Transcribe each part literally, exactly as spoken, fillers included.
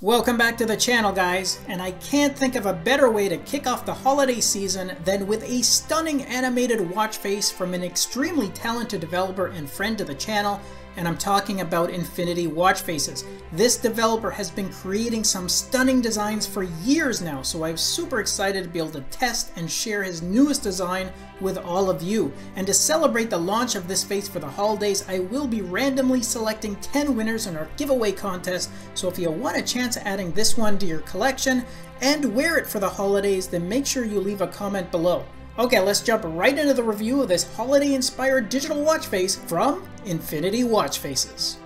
Welcome back to the channel, guys, and I can't think of a better way to kick off the holiday season than with a stunning animated watch face from an extremely talented developer and friend to the channel, and I'm talking about Infinity Watch Faces. This developer has been creating some stunning designs for years now, so I'm super excited to be able to test and share his newest design with all of you. And to celebrate the launch of this face for the holidays, I will be randomly selecting ten winners in our giveaway contest, so if you want a chance at adding this one to your collection and wear it for the holidays, then make sure you leave a comment below. Okay, let's jump right into the review of this holiday-inspired digital watch face from Infinity Watch Faces.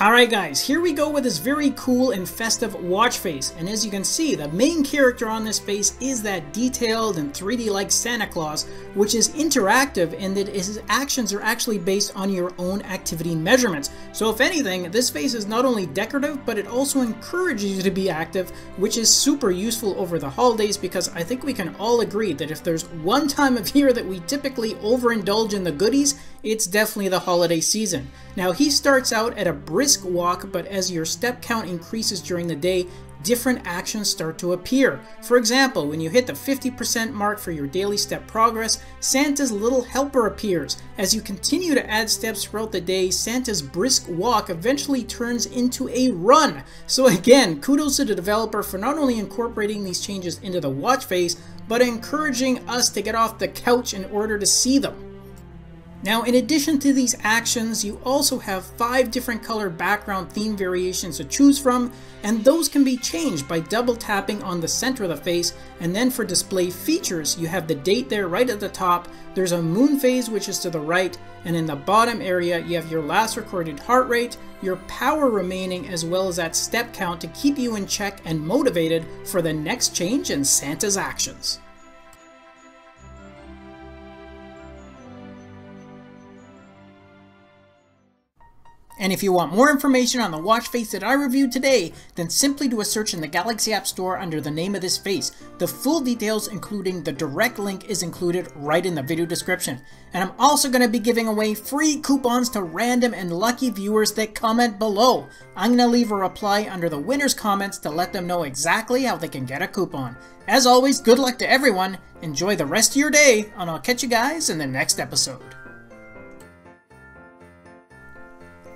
Alright guys, here we go with this very cool and festive watch face, and as you can see, the main character on this face is that detailed and three D-like Santa Claus, which is interactive in that his actions are actually based on your own activity measurements. So if anything, this face is not only decorative, but it also encourages you to be active, which is super useful over the holidays, because I think we can all agree that if there's one time of year that we typically overindulge in the goodies, it's definitely the holiday season. Now he starts out at a brisk walk, but as your step count increases during the day, different actions start to appear. For example, when you hit the fifty percent mark for your daily step progress, Santa's little helper appears. As you continue to add steps throughout the day, Santa's brisk walk eventually turns into a run. So again, kudos to the developer for not only incorporating these changes into the watch face, but encouraging us to get off the couch in order to see them. Now, in addition to these actions, you also have five different color background theme variations to choose from, and those can be changed by double tapping on the center of the face. And then for display features, you have the date there right at the top, there's a moon phase which is to the right, and in the bottom area you have your last recorded heart rate, your power remaining, as well as that step count to keep you in check and motivated for the next change in Santa's actions. And if you want more information on the watch face that I reviewed today, then simply do a search in the Galaxy App Store under the name of this face. The full details, including the direct link, is included right in the video description. And I'm also going to be giving away free coupons to random and lucky viewers that comment below. I'm going to leave a reply under the winner's comments to let them know exactly how they can get a coupon. As always, good luck to everyone, enjoy the rest of your day, and I'll catch you guys in the next episode.